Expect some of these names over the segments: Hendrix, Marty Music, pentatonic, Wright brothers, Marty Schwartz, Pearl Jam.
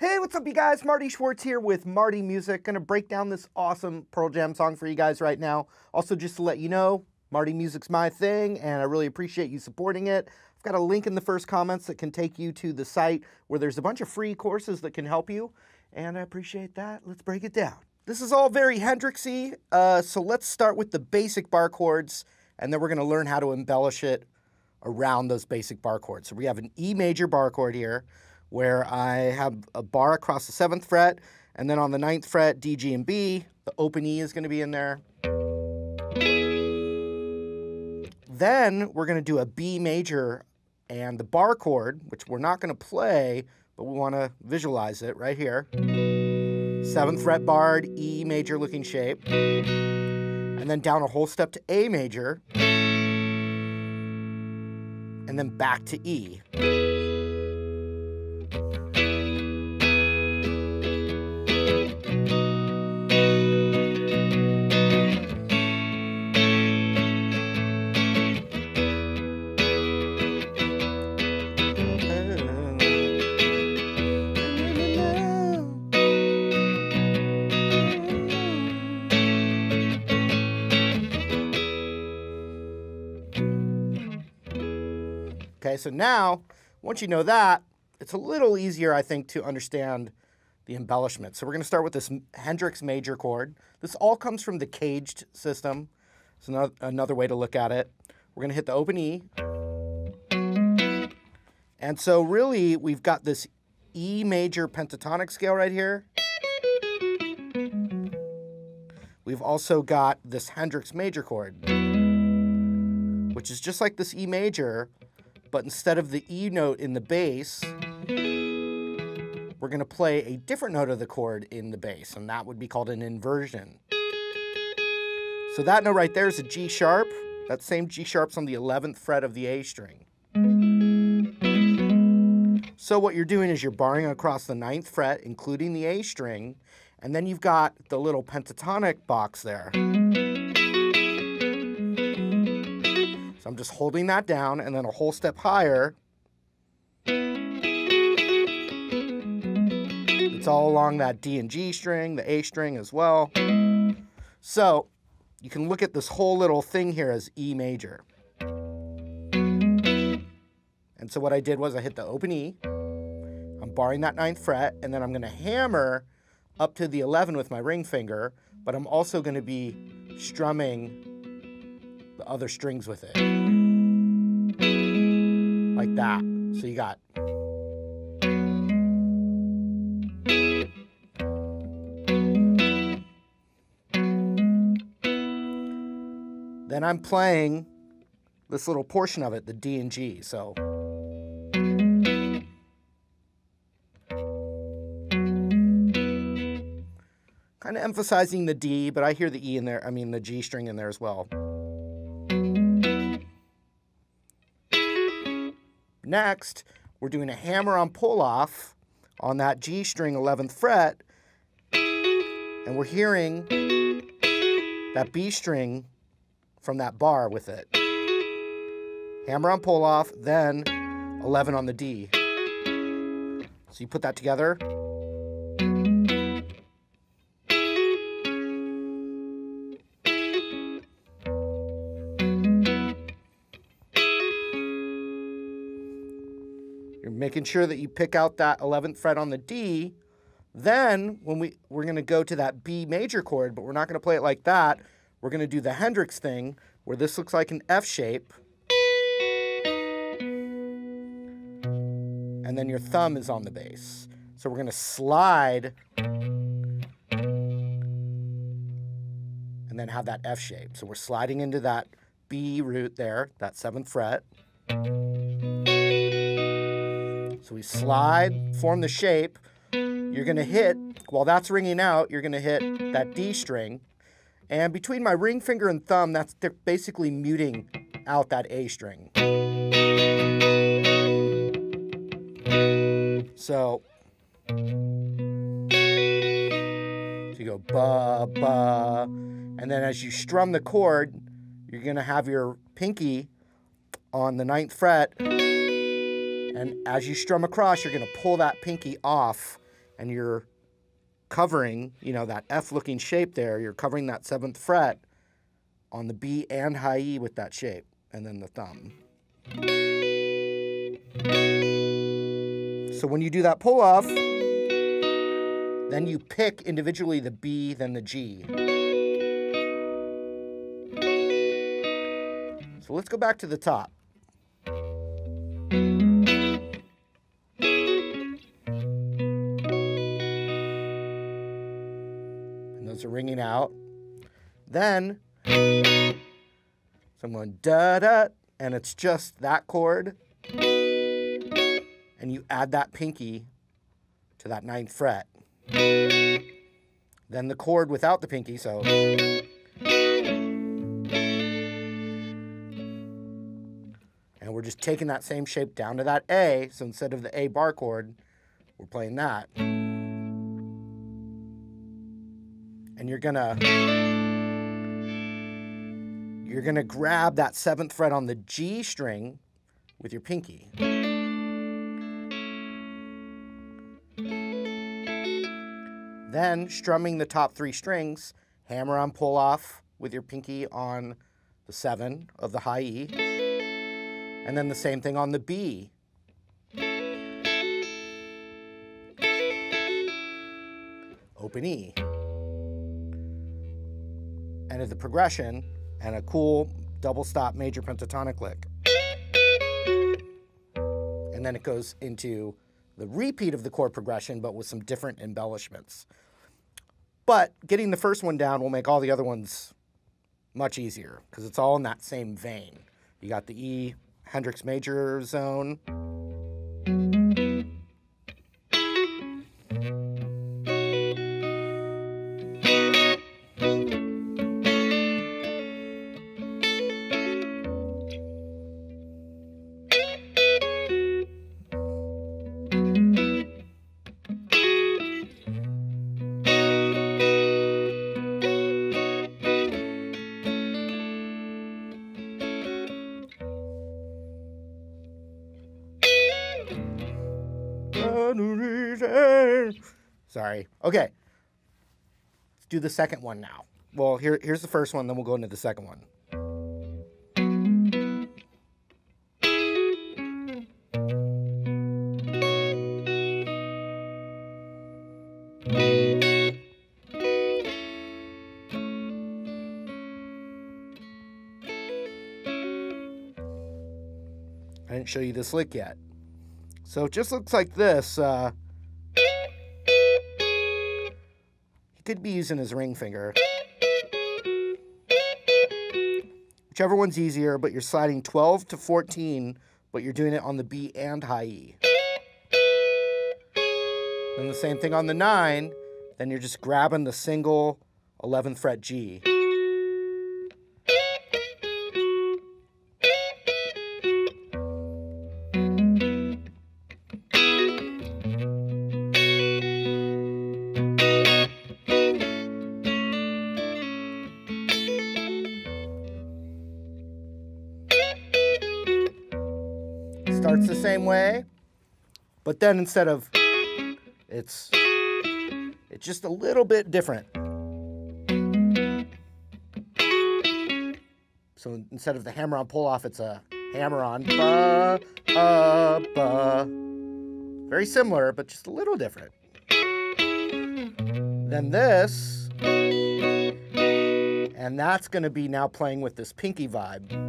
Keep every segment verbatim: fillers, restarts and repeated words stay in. Hey, what's up you guys? Marty Schwartz here with Marty Music. Gonna break down this awesome Pearl Jam song for you guys right now. Also, just to let you know, Marty Music's my thing and I really appreciate you supporting it. I've got a link in the first comments that can take you to the site where there's a bunch of free courses that can help you, and I appreciate that. Let's break it down. This is all very Hendrixy, uh, so let's start with the basic bar chords and then we're gonna learn how to embellish it around those basic bar chords. So we have an E major bar chord here, where I have a bar across the seventh fret, and then on the ninth fret, D, G, and B, the open E is gonna be in there. Then we're gonna do a B major and the bar chord, which we're not gonna play, but we wanna visualize it right here. Seventh fret barred, E major looking shape. And then down a whole step to A major, and then back to E. Okay, so now, once you know that, it's a little easier, I think, to understand the embellishment. So we're gonna start with this Hendrix major chord. This all comes from the caged system. It's another, another way to look at it. We're gonna hit the open E. And so really, we've got this E major pentatonic scale right here. We've also got this Hendrix major chord, which is just like this E major, but instead of the E note in the bass, we're gonna play a different note of the chord in the bass, and that would be called an inversion. So that note right there is a G sharp. That same G sharp's on the eleventh fret of the A string. So what you're doing is you're barring across the ninth fret, including the A string, and then you've got the little pentatonic box there. So I'm just holding that down and then a whole step higher. It's all along that D and G string, the A string as well. So you can look at this whole little thing here as E major. And so what I did was I hit the open E, I'm barring that ninth fret, and then I'm gonna hammer up to the eleven with my ring finger, but I'm also gonna be strumming the other strings with it. Like that. So you got. Then I'm playing this little portion of it, the D and G. So. Kind of emphasizing the D, but I hear the E in there, I mean the G string in there as well. Next, we're doing a hammer-on pull-off on that G string eleventh fret, and we're hearing that B string from that bar with it. Hammer-on pull-off, then eleven on the D. So you put that together. Making sure that you pick out that eleventh fret on the D. Then when we, we're gonna go to that B major chord, but we're not gonna play it like that. We're gonna do the Hendrix thing where this looks like an F shape. And then your thumb is on the bass. So we're gonna slide and then have that F shape. So we're sliding into that B root there, that seventh fret. So we slide, form the shape, you're gonna hit, while that's ringing out, you're gonna hit that D string. And between my ring finger and thumb, that's they're basically muting out that A string. So, so you go ba, ba, and then as you strum the chord, you're gonna have your pinky on the ninth fret. And as you strum across, you're gonna pull that pinky off and you're covering, you know, that F-looking shape there, you're covering that seventh fret on the B and high E with that shape, and then the thumb. So when you do that pull-off, then you pick individually the B, then the G. So let's go back to the top. Are ringing out. Then, so I'm going da da, and it's just that chord. And you add that pinky to that ninth fret. Then the chord without the pinky, so. And we're just taking that same shape down to that A, so instead of the A bar chord, we're playing that. And you're gonna, you're gonna grab that seventh fret on the G string with your pinky. Then strumming the top three strings, hammer on pull off with your pinky on the seven of the high E. And then the same thing on the B. Open E. End of the progression, and a cool double stop major pentatonic lick. And then it goes into the repeat of the chord progression, but with some different embellishments. But getting the first one down will make all the other ones much easier, because it's all in that same vein. You got the E Hendrix major zone. Sorry. Okay. Let's do the second one now. Well, here, here's the first one, then we'll go into the second one. I didn't show you this lick yet. So it just looks like this. Uh, Could be using his ring finger. Whichever one's easier, but you're sliding twelve to fourteen, but you're doing it on the B and high E. Then the same thing on the nine, then you're just grabbing the single eleventh fret G. Starts the same way, but then instead of it's it's just a little bit different. So instead of the hammer on pull off, it's a hammer on ba, uh, ba. Very similar, but just a little different. Then this, and that's going to be now playing with this pinky vibe.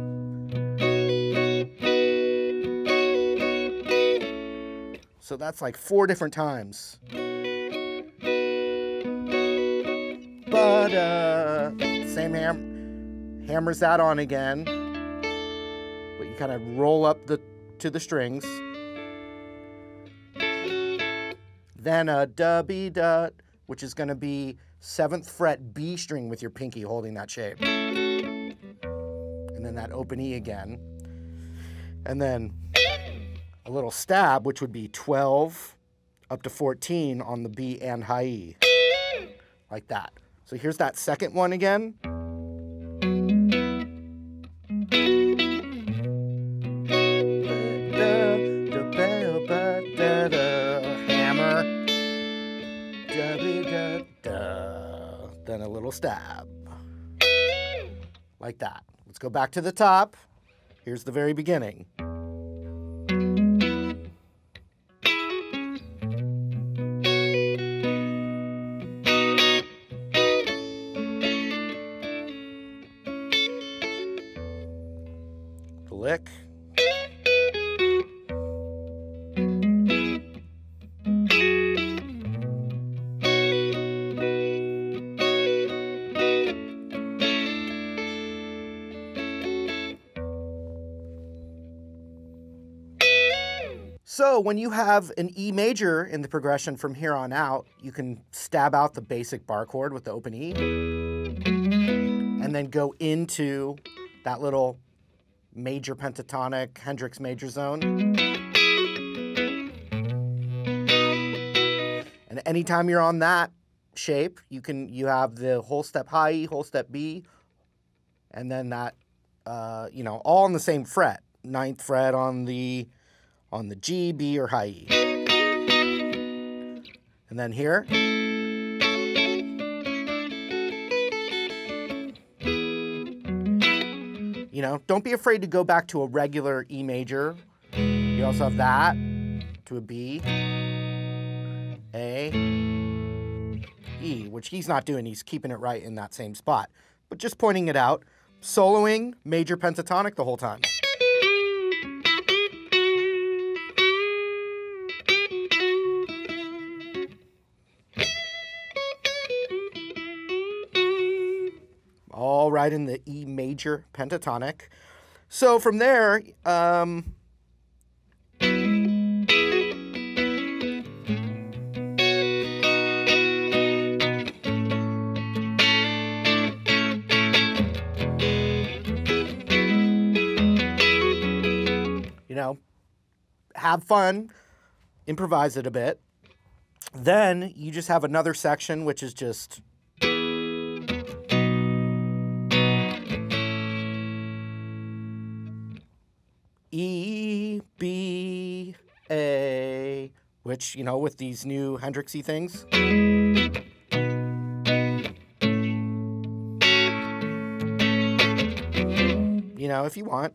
So that's like four different times. But, uh, same ham, hammers that on again. But you kind of roll up the, to the strings. Then a da-be-da, which is gonna be seventh fret B string with your pinky holding that shape. And then that open E again. And then a little stab, which would be twelve up to fourteen on the B and high E, like that. So here's that second one again. Hammer. da, da, da, then a little stab. Like that. Let's go back to the top. Here's the very beginning. The lick. So when you have an E major in the progression from here on out, you can stab out the basic bar chord with the open E, and then go into that little major pentatonic Hendrix major zone. And anytime you're on that shape, you can you have the whole step high E, whole step B, and then that uh, you know, all on the same fret, ninth fret on the on the G, B, or high E. And then here. You know, don't be afraid to go back to a regular E major. You also have that, to a B, A, E, which he's not doing, he's keeping it right in that same spot. But just pointing it out, soloing major pentatonic the whole time. All right in the E major pentatonic. So from there, um, you know, have fun, improvise it a bit. Then you just have another section, which is just E, B, A, which, you know, with these new Hendrix-y things. You know, if you want.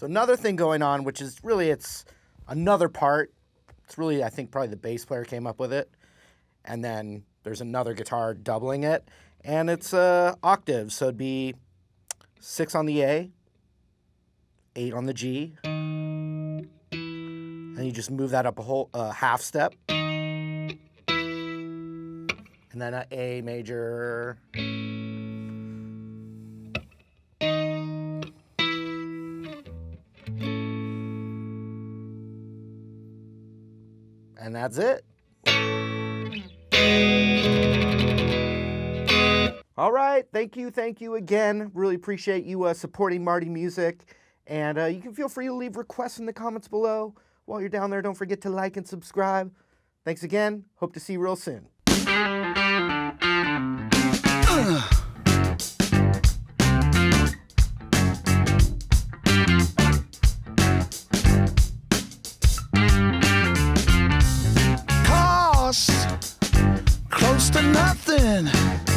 So another thing going on, which is really, it's another part. It's really, I think probably the bass player came up with it. And then there's another guitar doubling it. And it's uh, octaves, so it'd be six on the A, eight on the G. And you just move that up a whole uh, half step. And then an A major. And that's it. All right, thank you, thank you again. Really appreciate you uh, supporting Marty Music. And uh, you can feel free to leave requests in the comments below. While you're down there, don't forget to like and subscribe. Thanks again, hope to see you real soon. Ugh. Close to nothing.